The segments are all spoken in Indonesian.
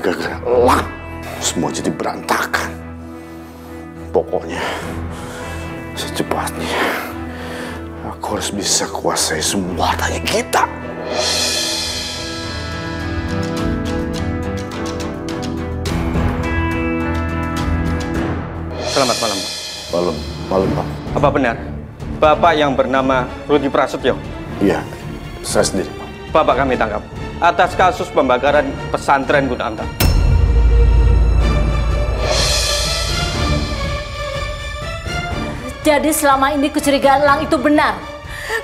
gara-gara Elang semua jadi berantakan. Pokoknya secepatnya aku harus bisa kuasai semua tanya kita. Selamat malam, Pak. Malam, malam, Pak. Apa benar Bapak yang bernama Rudy Prasetyo? Iya, saya sendiri, Pak. Bapak kami tangkap atas kasus pembakaran pesantren Gunanta. Jadi selama ini kecurigaan Elang itu benar.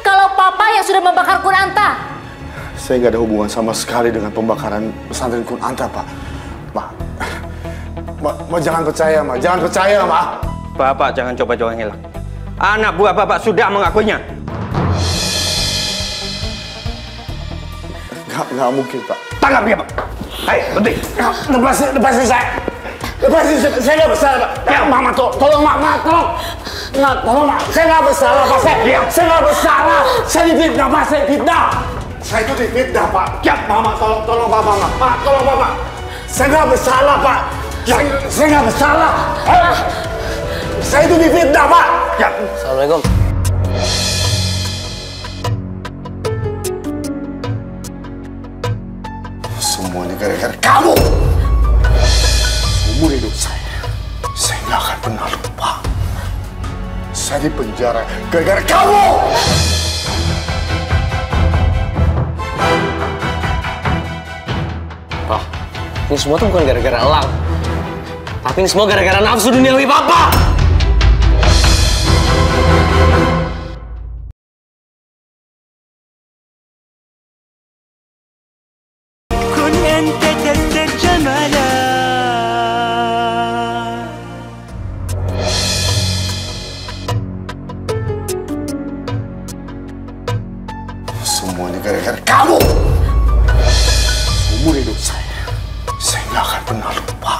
Kalau Papa yang sudah membakar Gunanta. Saya nggak ada hubungan sama sekali dengan pembakaran pesantren Gunanta, Pak. Ma, jangan percaya, Ma. Jangan percaya, Ma. Bapak jangan coba-coba ngelak. Anak buah Bapak sudah mengakuinya. Nggak mungkin, Pak. Tangkap dia, Pak. Hei, berhenti. Lepasin saya. Lepasin saya. Saya nggak bersalah, Pak. Ya, Mama, tolong, Mama, tolong. Nggak, tolong, Pak. Saya nggak bersalah, Pak. Saya nggak bersalah. Saya difitnah, Pak. Saya fitnah. Saya itu difitnah, Pak. Ya, Mama, tolong, Pak, Mama. Pak, tolong, Pak. Saya nggak bersalah, Pak. Ya, saya nggak bersalah. Saya itu difitnah, Pak. Ya. Assalamualaikum. Semuanya gara-gara kamu. Seumur hidup saya nggak akan pernah lupa. Saya di penjara gara-gara kamu. Pak, ini semua tuh bukan gara-gara Elang. Tapi ini semua gara-gara nafsu duniawi Papa. Semuanya gara-gara kamu. Seumur hidup saya nggak akan pernah lupa.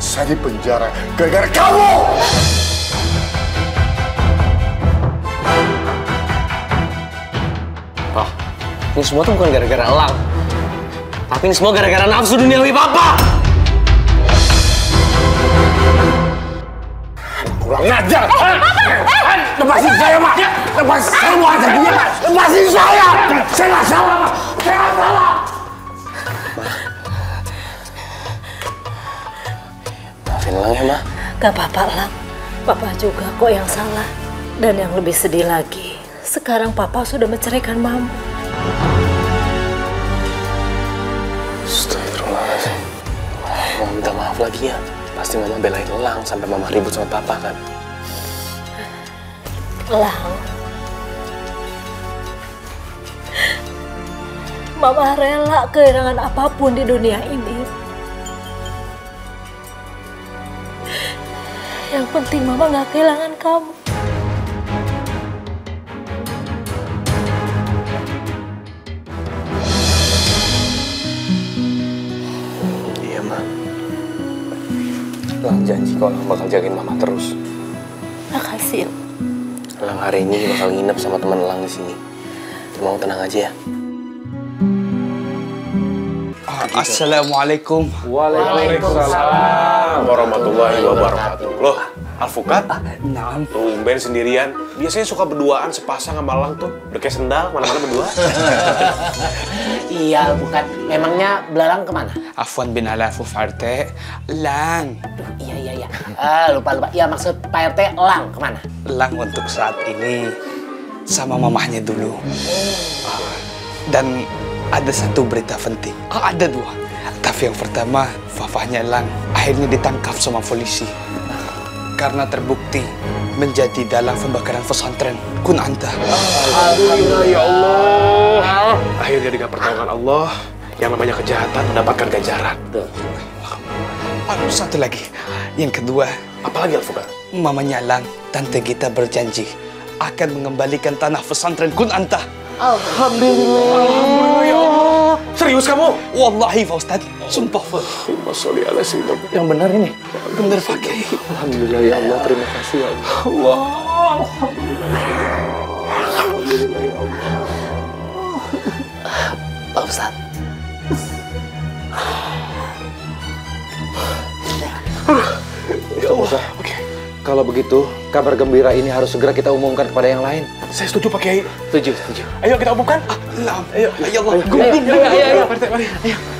Saya di penjara gara-gara kamu. Pak, ini semua tuh bukan gara-gara Elang. Tapi ini semua gara-gara nafsu duniawi Papa. Kurang ngajar. Lepasin saya, Mak. Lepasin saya, mau ajar dia, Mak. Lepasin saya. Saya nggak salah, Mak. Saya nggak salah. Maafin Elang ya, Mak. Gak apa-apa, Elang. Papa juga kok yang salah. Dan yang lebih sedih lagi, sekarang Papa sudah menceraikan Mama. Astagfirullahaladzim. Mama minta maaf lagi ya. Pasti Mama belain Elang sampai Mama ribut sama Papa kan? Elang, Mama rela kehilangan apapun di dunia ini. Yang penting Mama gak kehilangan kamu. Iya, Ma. Elang janji kok bakal jagain Mama terus. Makasih, ya. Elang hari ini bakal nginep sama teman Elang di sini. Cuma tenang aja ya. Assalamualaikum. Waalaikumsalam warahmatullahi wabarakatuh. Loh, Al-Fuqad? Naam. Tumben sendirian. Biasanya suka berduaan sepasang sama Elang tuh. Udah kayak sendal, mana-mana berdua. Iya, Al-Fuqad. Memangnya Belalang kemana? Afwan bin Al-Alfu Farte. Elang. Iya. Lupa. Ya, maksud Pak RT Elang kemana? Elang untuk saat ini sama mamahnya dulu. Dan ada satu berita penting. Ada dua. Tapi yang pertama, papahnya Elang akhirnya ditangkap sama polisi. Karena terbukti menjadi dalang pembakaran pesantren Kun Anta. Alhamdulillah ya Allah. Akhirnya dengan pertolongan Allah, yang namanya kejahatan mendapatkan ganjaran. Satu lagi, yang kedua. Apalagi Al-Fuqad? Mamanya Elang, Tante kita berjanji akan mengembalikan tanah pesantren Kun Anta. Alhamdulillah ya Allah. Serius kamu? Wallahi Pak Ustadz. Sumpah, Pak. Yang benar ini? Benar, Pak. Alhamdulillah ya Allah, terima kasih ya Allah. Alhamdulillah ya Allah. Pak Ustadz. Ya Allah. Oke. Kalau begitu, kabar gembira ini harus segera kita umumkan kepada yang lain. Saya setuju, Pak Kiai. Setuju. Ayo kita umumkan. Ayo. Ayo. Ayo. Ayo.